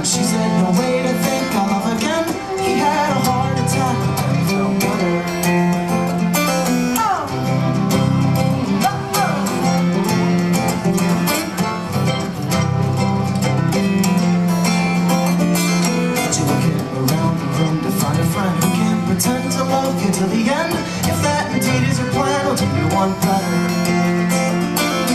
time. She said, no way to think I'll love again. He had a heart attack, but he felt better. You will get around the room to find a friend who can pretend to love you till the end. If that indeed is your plan, I'll do you one better.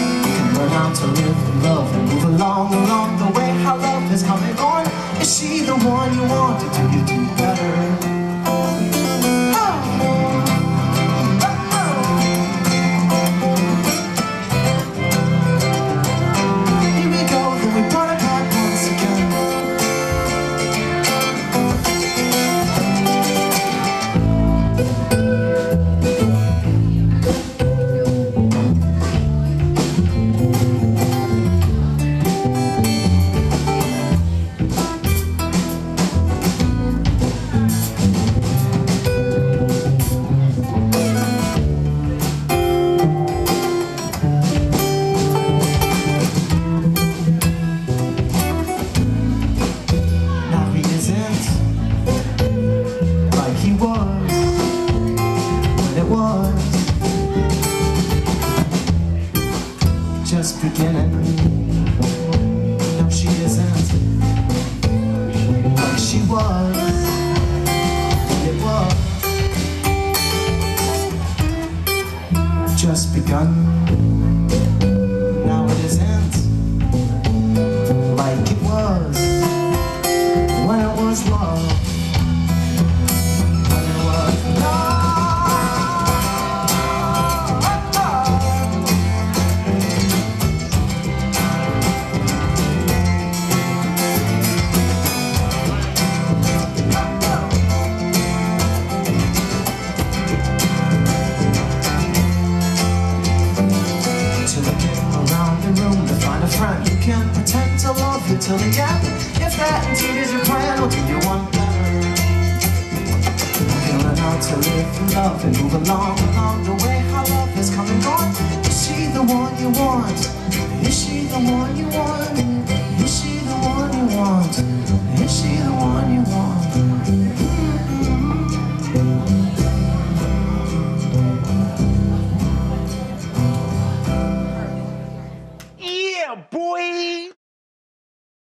You can learn how to live in love and move along the way. How love is coming on. Is she the one you want? Or do you do better? Here we go, then we brought it back once again. Just beginning. No, she isn't like she was. It was just begun. Now it isn't like it was when it was love. You can't pretend to love you till the end. If that indeed is your plan, I'll give you one better. You can learn how to live in love and move along the way. How love is coming on. Is she the one you want? Is she the one you want? Is she the one you want? Is she the one you want? Boy.